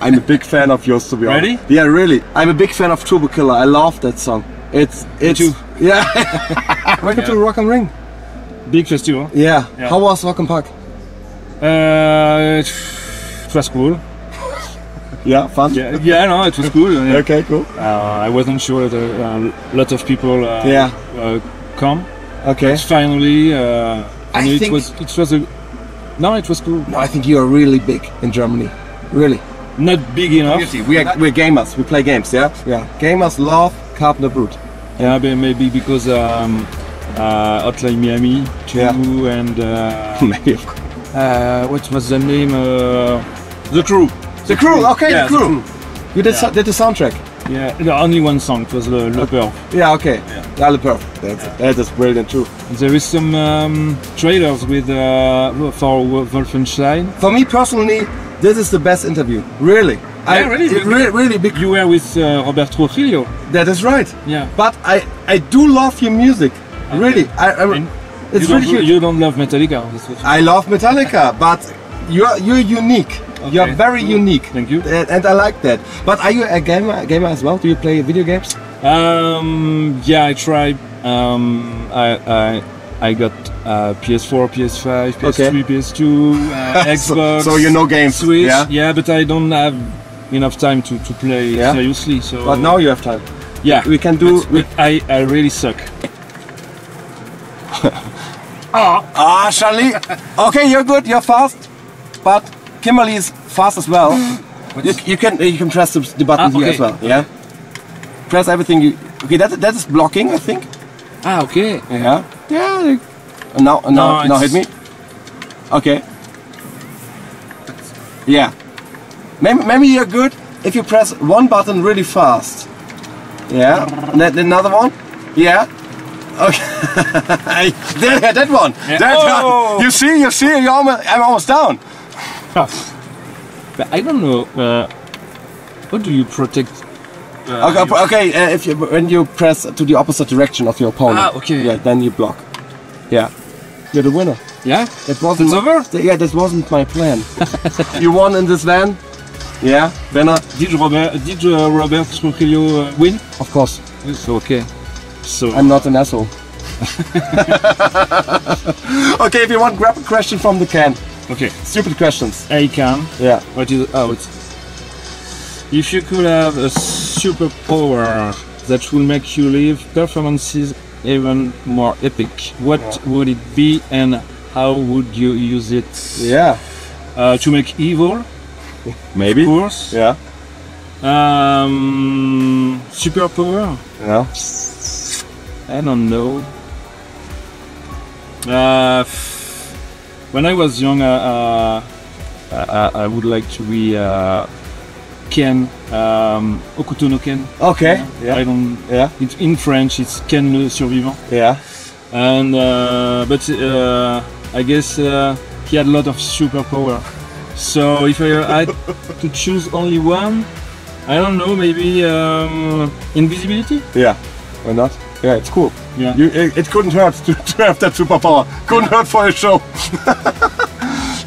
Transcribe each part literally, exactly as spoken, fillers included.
I'm a big fan of yours, to be honest. Really? Yeah, really. I'm a big fan of Turbo Killer. I love that song. It's it's you. Yeah. Welcome yeah. to Rock am Ring. Big festival. Yeah. yeah. How was Rock am Park? Uh, it was cool. Yeah, fun. Yeah, yeah, no, it was cool. Yeah. Okay, cool. Uh, I wasn't sure that a uh, lot of people uh, yeah. uh, come. Okay. But finally, uh, I mean, think it was it was a no, it was cool. No, I think you are really big in Germany, really. Not big enough. We are we're gamers. We play games. Yeah, yeah. Gamers love Carpenter Brut. Yeah, but maybe because um, uh, Hotline Miami two yeah. and uh, maybe of course. Uh, what was the name? Uh, the crew. The crew, okay, yeah, the, crew. the crew. You did, yeah. so, did the soundtrack? Yeah, the only one song, it was Le, Le Perf. Yeah, okay, yeah, yeah Le Perf. That's, yeah. That is brilliant too. There is some um, trailers with, uh, for Wolfenstein. For me personally, this is the best interview, really. Yeah, I, really, it, really, really big. You were with uh, Roberto Trujillo. That is right. Yeah. But I, I do love your music, okay. really. I, I, it's you, really don't, you don't love Metallica? That's what I love Metallica, but you're, you're unique. Okay. You're very unique. Thank you. And I like that. But are you a gamer, a gamer as well? Do you play video games? Um, yeah, I tried. Um, I, I I got uh, P S four, P S five, P S three, okay. P S two, uh, Xbox. So, so you know games. Switch. Yeah? yeah, but I don't have enough time to, to play yeah? seriously. So. But now you have time. Yeah. We can do... But, we... But I, I really suck. Ah, oh. oh, Charlie. Okay, you're good. You're fast. But... Kimberly is fast as well. You, you can you can press the, the button ah, okay. here as well. Yeah, press everything. You okay? That that is blocking, I think. Ah, okay. Yeah. Yeah. Now now no, now hit me. Okay. Yeah. Maybe, maybe you're good if you press one button really fast. Yeah. And then another one. Yeah. Okay. there, that one. Yeah. That oh. one. You see, you see. You're almost, I'm almost down. But I don't know. Uh, what do you protect? Uh, okay, you okay uh, if you, when you press to the opposite direction of your opponent, ah, okay. yeah, then you block. Yeah, you're the winner. Yeah, that wasn't. It's over? The, yeah, that wasn't my plan. You won in this van. Yeah, winner. Did Robert, did uh, Roberto Trujillo uh, win? Of course. Yes. Okay. So I'm not an asshole. Okay, if you want, grab a question from the can. Okay. Stupid questions. I can. Yeah. What is oh, it's, if you could have a superpower that will make you live performances even more epic, what yeah. would it be and how would you use it? Yeah. Uh, to make evil. Maybe. Of course. Yeah. Um, superpower. Yeah. I don't know. Uh. When I was young, uh, uh, uh, I would like to be uh, Ken, um, Hokuto no Ken. Okay. Yeah. I don't. Yeah. It, in French, it's Ken le survivant. Yeah. And uh, but uh, I guess uh, he had a lot of superpower. So if I had to choose only one, I don't know. Maybe um, invisibility. Yeah. Why not? Yeah, it's cool. Yeah. You, it, it couldn't hurt to, to have that superpower. Couldn't yeah. hurt for a show.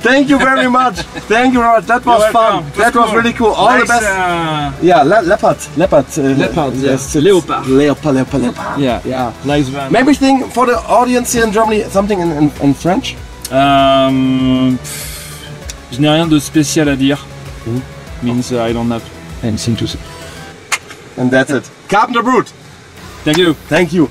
Thank you very much. Thank you, Rod. That was fun. That was, that cool. was really cool. All nice, the best. Uh, yeah, le leopard, leopard, uh, leopard. Yes, yeah. leopard. Leopard, leopard, leopard. Yeah, yeah. Nice one. Maybe thing for the audience here in Germany, something in, in, in French. Um, je n'ai rien de spécial à dire. Mm-hmm. Means uh, I don't have anything to say. And that's it. Carpenter Brut. Thank you. Thank you.